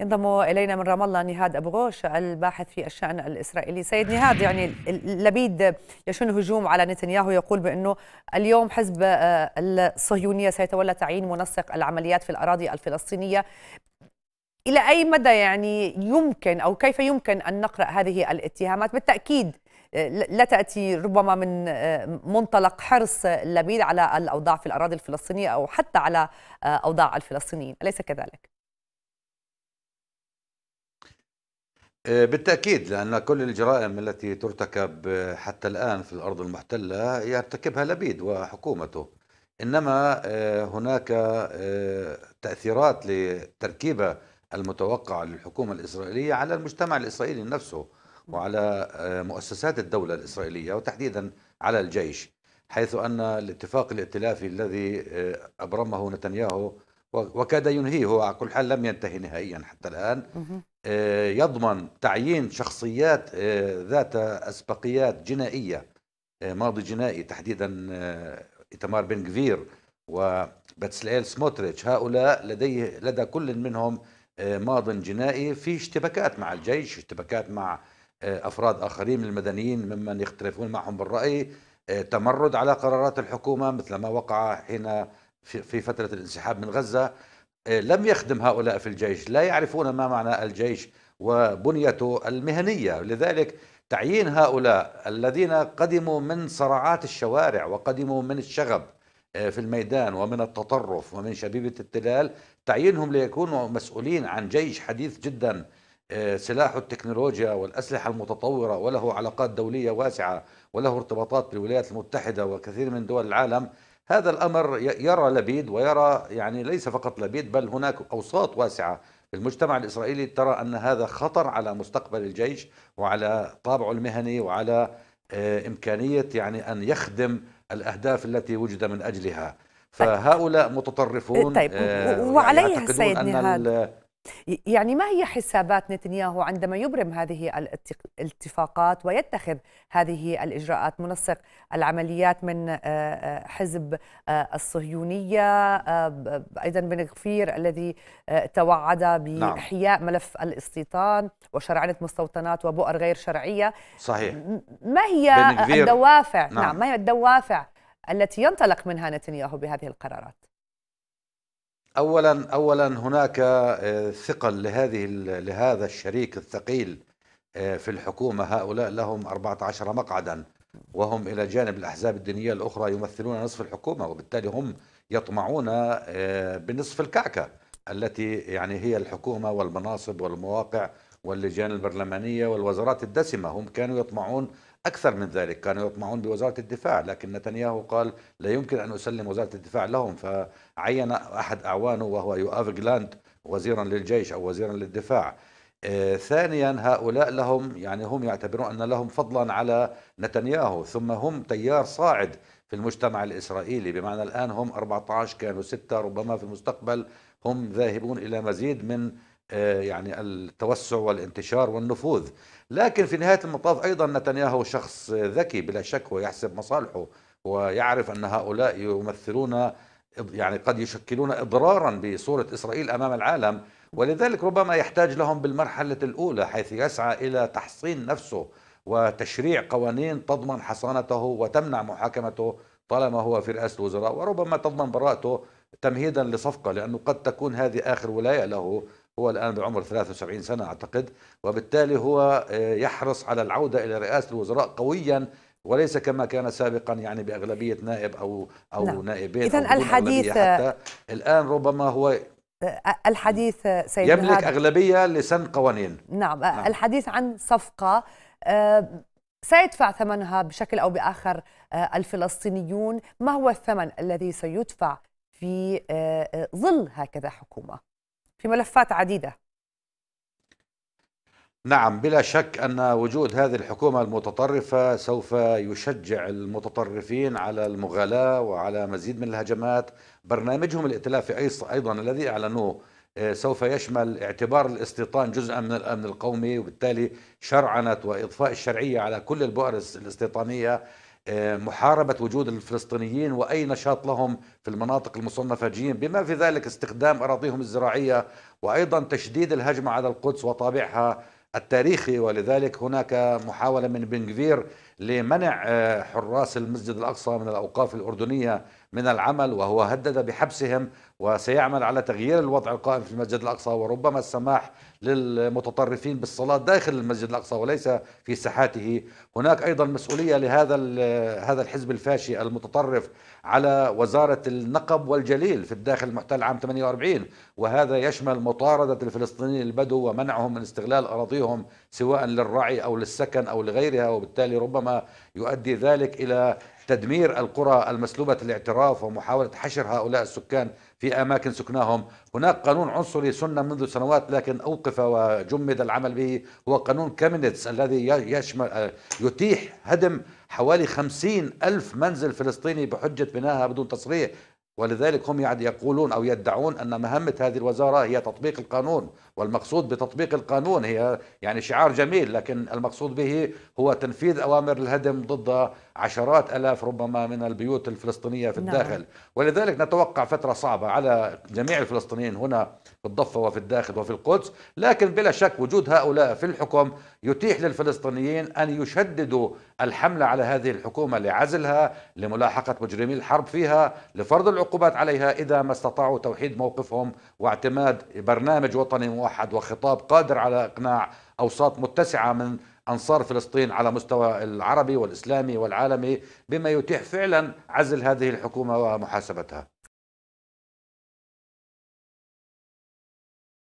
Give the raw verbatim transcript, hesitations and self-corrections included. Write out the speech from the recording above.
ينضم إلينا من رام الله نهاد أبو غوش الباحث في الشأن الإسرائيلي. سيد نهاد، يعني لبيد يشن هجوم على نتنياهو، يقول بأنه اليوم حزب الصهيونية سيتولى تعيين منسق العمليات في الأراضي الفلسطينية. إلى أي مدى يعني يمكن أو كيف يمكن أن نقرأ هذه الاتهامات؟ بالتأكيد لا تأتي ربما من منطلق حرص لبيد على الأوضاع في الأراضي الفلسطينية أو حتى على أوضاع الفلسطينيين، أليس كذلك؟ بالتأكيد، لأن كل الجرائم التي ترتكب حتى الآن في الأرض المحتلة يرتكبها لبيد وحكومته، إنما هناك تأثيرات لتركيبة المتوقعة للحكومة الإسرائيلية على المجتمع الإسرائيلي نفسه وعلى مؤسسات الدولة الإسرائيلية وتحديدا على الجيش، حيث أن الاتفاق الائتلافي الذي أبرمه نتنياهو وكاد ينهيه على كل حال لم ينتهي نهائيا حتى الآن، يضمن تعيين شخصيات ذات أسبقيات جنائية، ماضي جنائي، تحديدا إيتمار بن غفير وبتسلئيل سموتريتش. هؤلاء لديه لدى كل منهم ماضٍ جنائي في اشتباكات مع الجيش، اشتباكات مع أفراد آخرين من المدنيين ممن يختلفون معهم بالرأي، تمرد على قرارات الحكومة مثل ما وقع حين في فترة الانسحاب من غزة. لم يخدم هؤلاء في الجيش، لا يعرفون ما معنى الجيش وبنيته المهنية، لذلك تعيين هؤلاء الذين قدموا من صراعات الشوارع وقدموا من الشغب في الميدان ومن التطرف ومن شبيبة التلال، تعيينهم ليكونوا مسؤولين عن جيش حديث جدا سلاحه التكنولوجيا والأسلحة المتطورة وله علاقات دولية واسعة وله ارتباطات بالولايات المتحدة وكثير من دول العالم. هذا الأمر يرى لبيد، ويرى يعني ليس فقط لبيد بل هناك أوساط واسعة في المجتمع الإسرائيلي ترى أن هذا خطر على مستقبل الجيش وعلى طابعه المهني وعلى إمكانية يعني أن يخدم الأهداف التي وجد من أجلها. فهؤلاء متطرفون. طيب وعليها سيد نهاد، يعني ما هي حسابات نتنياهو عندما يبرم هذه الاتفاقات ويتخذ هذه الإجراءات؟ منسق العمليات من حزب الصهيونية، أيضا بن غفير الذي توعد بإحياء ملف الاستيطان وشرعنة مستوطنات وبؤر غير شرعية. صحيح. ما هي الدوافع نعم. نعم ما هي الدوافع التي ينطلق منها نتنياهو بهذه القرارات؟ أولا أولا هناك ثقل لهذه لهذا الشريك الثقيل في الحكومة. هؤلاء لهم أربعة عشر مقعدا، وهم إلى جانب الأحزاب الدينية الأخرى يمثلون نصف الحكومة، وبالتالي هم يطمعون بنصف الكعكة التي يعني هي الحكومة والمناصب والمواقع واللجان البرلمانية والوزارات الدسمة. هم كانوا يطمعون أكثر من ذلك، كانوا يطمعون بوزارة الدفاع، لكن نتنياهو قال لا يمكن أن أسلم وزارة الدفاع لهم، فعين أحد أعوانه وهو يوآف جالانت وزيرا للجيش أو وزيرا للدفاع. آه ثانيا هؤلاء لهم يعني هم يعتبرون أن لهم فضلا على نتنياهو، ثم هم تيار صاعد في المجتمع الإسرائيلي، بمعنى الآن هم أربعة عشر كانوا ستة، ربما في المستقبل هم ذاهبون إلى مزيد من يعني التوسع والانتشار والنفوذ. لكن في نهاية المطاف أيضا نتنياهو شخص ذكي بلا شك، ويحسب مصالحه ويعرف أن هؤلاء يمثلون يعني قد يشكلون إضرارا بصورة إسرائيل أمام العالم، ولذلك ربما يحتاج لهم بالمرحلة الأولى حيث يسعى إلى تحصين نفسه وتشريع قوانين تضمن حصانته وتمنع محاكمته طالما هو في رئاسة الوزراء، وربما تضمن براءته تمهيدا لصفقة، لأنه قد تكون هذه آخر ولاية له. هو الآن بعمر ثلاثة وسبعين سنة أعتقد، وبالتالي هو يحرص على العودة إلى رئاسة الوزراء قويا، وليس كما كان سابقا يعني بأغلبية نائب أو أو لا. نائبين. إذن الحديث حتى الآن ربما هو الحديث سيد يملك نهاد. أغلبية لسن قوانين. نعم. نعم الحديث عن صفقة سيدفع ثمنها بشكل أو بآخر الفلسطينيون. ما هو الثمن الذي سيدفع في ظل هكذا حكومة في ملفات عديدة؟ نعم بلا شك أن وجود هذه الحكومة المتطرفة سوف يشجع المتطرفين على المغالاة وعلى مزيد من الهجمات. برنامجهم الائتلافي أيضا الذي أعلنوه سوف يشمل اعتبار الاستيطان جزءا من الأمن القومي، وبالتالي شرعنة وإضفاء الشرعية على كل البؤر الاستيطانية، محاربة وجود الفلسطينيين وأي نشاط لهم في المناطق المصنفة جيم، بما في ذلك استخدام أراضيهم الزراعية، وأيضا تشديد الهجمة على القدس وطابعها التاريخي. ولذلك هناك محاولة من بن غفير لمنع حراس المسجد الأقصى من الأوقاف الأردنية من العمل، وهو هدد بحبسهم، وسيعمل على تغيير الوضع القائم في المسجد الأقصى، وربما السماح للمتطرفين بالصلاة داخل المسجد الأقصى وليس في ساحاته. هناك أيضا مسؤولية لهذا هذا الحزب الفاشي المتطرف على وزارة النقب والجليل في الداخل المحتل عام ثمانية وأربعين، وهذا يشمل مطاردة الفلسطينيين البدو ومنعهم من استغلال أراضيهم سواء للرعي أو للسكن أو لغيرها، وبالتالي ربما يؤدي ذلك إلى تدمير القرى المسلوبة الاعتراف ومحاولة حشر هؤلاء السكان في أماكن سكناهم. هناك قانون عنصري سنة منذ سنوات لكن أوقف وجمد العمل به، هو قانون كامينتس الذي يشمل يتيح هدم حوالي خمسين ألف منزل فلسطيني بحجة بنائها بدون تصريح. ولذلك هم يقولون أو يدعون أن مهمة هذه الوزارة هي تطبيق القانون، والمقصود بتطبيق القانون هي يعني شعار جميل، لكن المقصود به هو تنفيذ أوامر الهدم ضد عشرات ألاف ربما من البيوت الفلسطينية في الداخل. نعم. ولذلك نتوقع فترة صعبة على جميع الفلسطينيين هنا في الضفة وفي الداخل وفي القدس، لكن بلا شك وجود هؤلاء في الحكم يتيح للفلسطينيين أن يشددوا الحملة على هذه الحكومة لعزلها، لملاحقة مجرمي الحرب فيها، لفرض العقوبات عليها إذا ما استطاعوا توحيد موقفهم واعتماد برنامج وطني موحد وخطاب قادر على إقناع أوساط متسعة من أنصار فلسطين على مستوى العربي والإسلامي والعالمي، بما يتيح فعلا عزل هذه الحكومة ومحاسبتها.